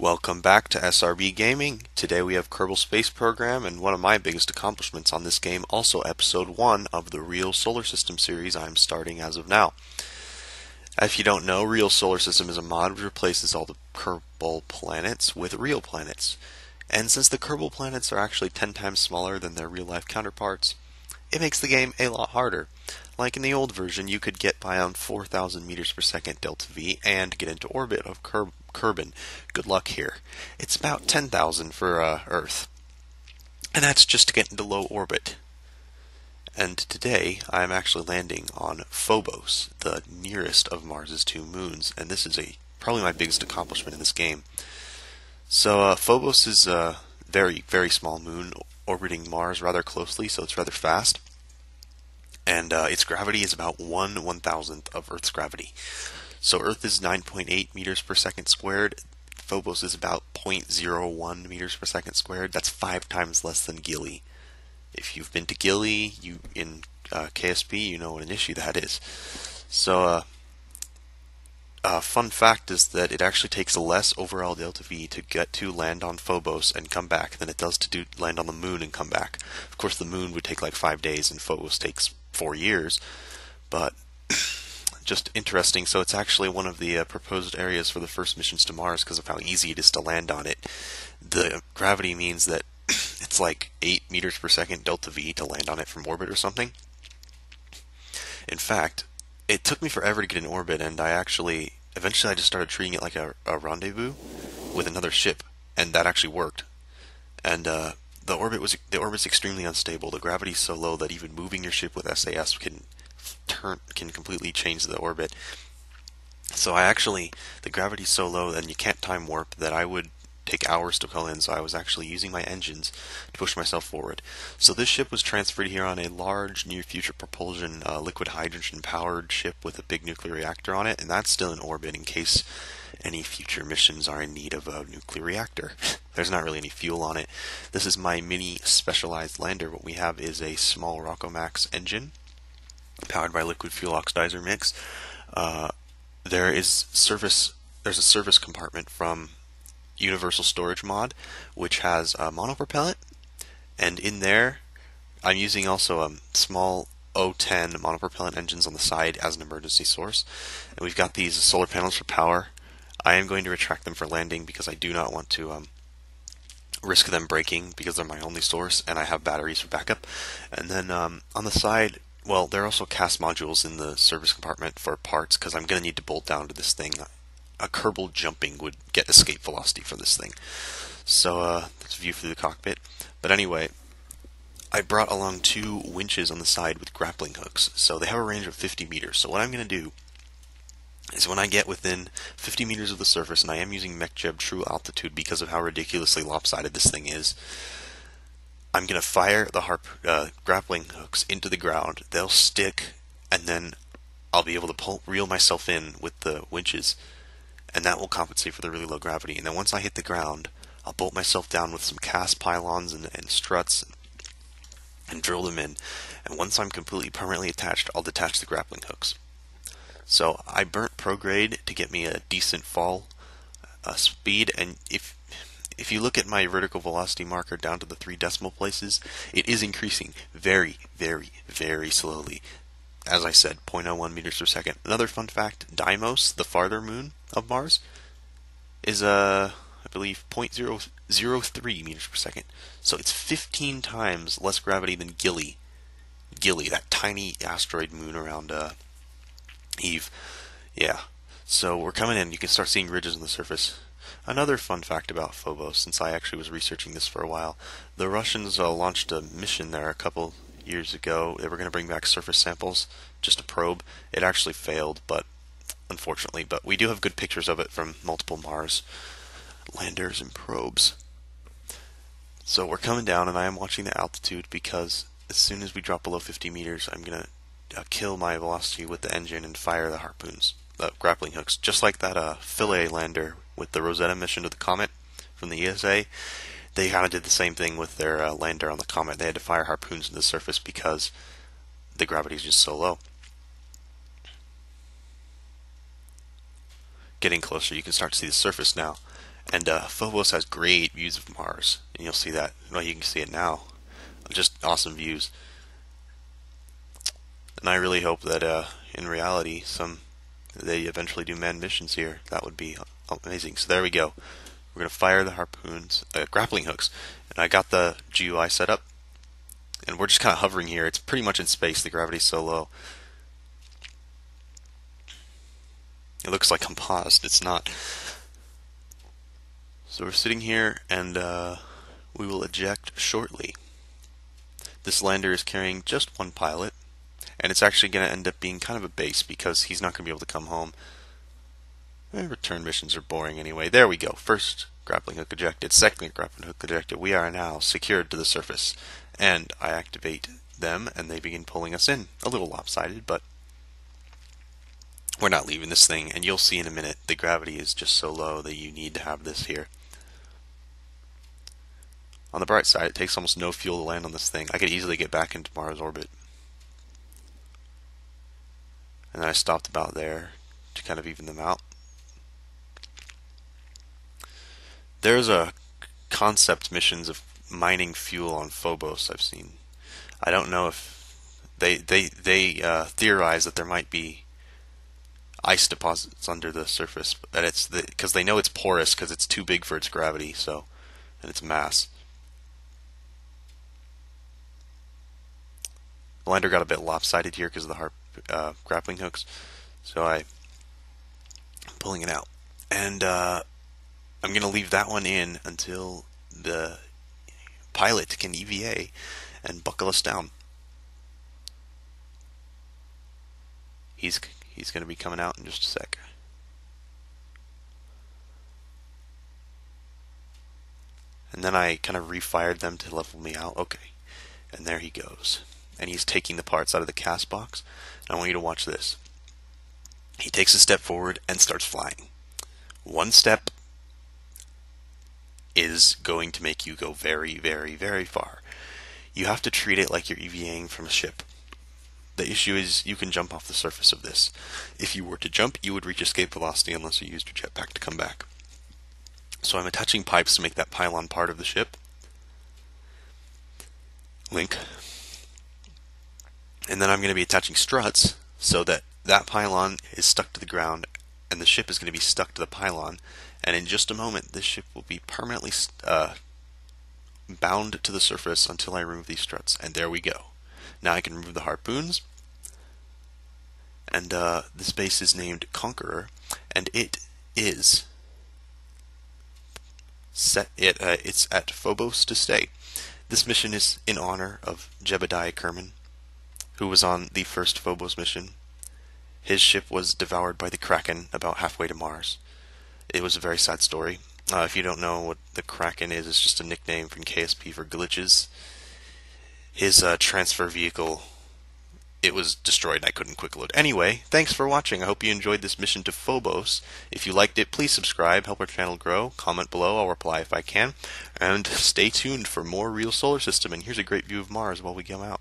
Welcome back to SRB Gaming. Today we have Kerbal Space Program and one of my biggest accomplishments on this game, also episode 1 of the Real Solar System series I'm starting as of now. If you don't know, Real Solar System is a mod which replaces all the Kerbal planets with real planets. And since the Kerbal planets are actually 10 times smaller than their real-life counterparts, it makes the game a lot harder. Like in the old version, you could get by on 4,000 meters per second delta V and get into orbit of Kerbin. Good luck here. It's about 10,000 for Earth. And that's just to get into low orbit. And today, I'm actually landing on Phobos, the nearest of Mars's two moons. And this is probably my biggest accomplishment in this game. So Phobos is a very, very small moon, orbiting Mars rather closely, so it's rather fast. And its gravity is about 1/1000th of Earth's gravity. So Earth is 9.8 meters per second squared. Phobos is about 0.01 meters per second squared. That's 5 times less than Gilly. If you've been to Gilly, in KSP, you know what an issue that is. So fun fact is that it actually takes less overall delta V to get to land on Phobos and come back than it does to land on the moon and come back. Of course, the moon would take like 5 days and Phobos takes 4 years, but just interesting. So it's actually one of the proposed areas for the first missions to Mars because of how easy it is to land on it. The gravity means that it's like 8 meters per second delta V to land on it from orbit or something. In fact, it took me forever to get in orbit, and eventually I just started treating it like a rendezvous with another ship, and that actually worked. And the orbit's extremely unstable. The gravity's so low that even moving your ship with SAS can completely change the orbit. So the gravity's so low that you can't time warp that I would take hours to go in, so I was actually using my engines to push myself forward. So this ship was transferred here on a large near-future propulsion liquid hydrogen-powered ship with a big nuclear reactor on it, and that's still in orbit in case any future missions are in need of a nuclear reactor. There's not really any fuel on it. This is my mini specialized lander. What we have is a small Rockomax engine powered by liquid fuel oxidizer mix. There's a service compartment from Universal Storage mod, which has a monopropellant, and in there I'm using also a small O10 monopropellant engines on the side as an emergency source, and we've got these solar panels for power. I am going to retract them for landing because I do not want to risk them breaking because they're my only source, and I have batteries for backup. And then on the side, well, there are also cast modules in the service compartment for parts because I'm going to need to bolt down to this thing. A Kerbal jumping would get escape velocity for this thing. So that's a view through the cockpit. But anyway, I brought along 2 winches on the side with grappling hooks. So they have a range of 50 meters. So what I'm going to do is when I get within 50 meters of the surface, and I am using MechJeb true altitude because of how ridiculously lopsided this thing is, I'm going to fire the grappling hooks into the ground. They'll stick, and then I'll be able to reel myself in with the winches, and that will compensate for the really low gravity. And then once I hit the ground, I'll bolt myself down with some cast pylons and struts and drill them in. And once I'm completely permanently attached, I'll detach the grappling hooks. So I burnt prograde to get me a decent fall speed, and if you look at my vertical velocity marker down to the 3 decimal places, it is increasing very, very, very slowly. As I said, 0.01 meters per second. Another fun fact, Deimos, the farther moon of Mars, is, I believe, 0.003 meters per second. So it's 15 times less gravity than Gilly. Gilly, that tiny asteroid moon around Eve. Yeah. So we're coming in. You can start seeing ridges on the surface. Another fun fact about Phobos, since I actually was researching this for a while, the Russians launched a mission there a couple years ago. They were going to bring back surface samples, just a probe. It actually failed, but unfortunately, but we do have good pictures of it from multiple Mars landers and probes. So we're coming down, and I am watching the altitude because as soon as we drop below 50 meters, I'm going to kill my velocity with the engine and fire the harpoons, the grappling hooks, just like that Philae lander with the Rosetta mission to the comet from the ESA. They kind of did the same thing with their lander on the comet. They had to fire harpoons into the surface because the gravity is just so low. Getting closer, you can start to see the surface now. And Phobos has great views of Mars, and you'll see that. Well, you can see it now. Just awesome views. And I really hope that in reality, they eventually do manned missions here. That would be amazing. So there we go. We're gonna fire the harpoons, grappling hooks, and I got the GUI set up, and we're just kind of hovering here. It's pretty much in space. The gravity's so low. It looks like I'm paused. It's not. So we're sitting here, and we will eject shortly. This lander is carrying just one pilot, and it's actually going to end up being kind of a base because he's not going to be able to come home. Return missions are boring anyway. There we go. First grappling hook ejected. Second grappling hook ejected. We are now secured to the surface. And I activate them, and they begin pulling us in. A little lopsided, but we're not leaving this thing. And you'll see in a minute, the gravity is just so low that you need to have this here. On the bright side, it takes almost no fuel to land on this thing. I could easily get back into Mars orbit. And then I stopped about there to kind of even them out. There's a concept missions of mining fuel on Phobos I've seen. I don't know if they theorize that there might be ice deposits under the surface, but it's because they know it's porous because it's too big for its gravity, so, and its mass. The lander got a bit lopsided here because of the grappling hooks, so I'm pulling it out, and I'm going to leave that one in until the pilot can EVA and buckle us down. He's going to be coming out in just a sec. And then I kind of refired them to level me out. Okay. And there he goes. And he's taking the parts out of the cast box. And I want you to watch this. He takes a step forward and starts flying. One step is going to make you go very, very, very far. You have to treat it like you're EVAing from a ship. The issue is you can jump off the surface of this. If you were to jump, you would reach escape velocity unless you used your jetpack to come back. So I'm attaching pipes to make that pylon part of the ship. Link. And then I'm going to be attaching struts so that that pylon is stuck to the ground and the ship is going to be stuck to the pylon. And in just a moment, this ship will be permanently bound to the surface until I remove these struts. And there we go. Now I can remove the harpoons. And this base is named Conqueror, and it is set. It's at Phobos to stay. This mission is in honor of Jebediah Kerman, who was on the first Phobos mission. His ship was devoured by the Kraken about halfway to Mars. It was a very sad story. If you don't know what the Kraken is, it's just a nickname from KSP for glitches. His transfer vehicle, it was destroyed and I couldn't quick load. Anyway, thanks for watching. I hope you enjoyed this mission to Phobos. If you liked it, please subscribe, help our channel grow. Comment below, I'll reply if I can. And stay tuned for more Real Solar System. And here's a great view of Mars while we come out.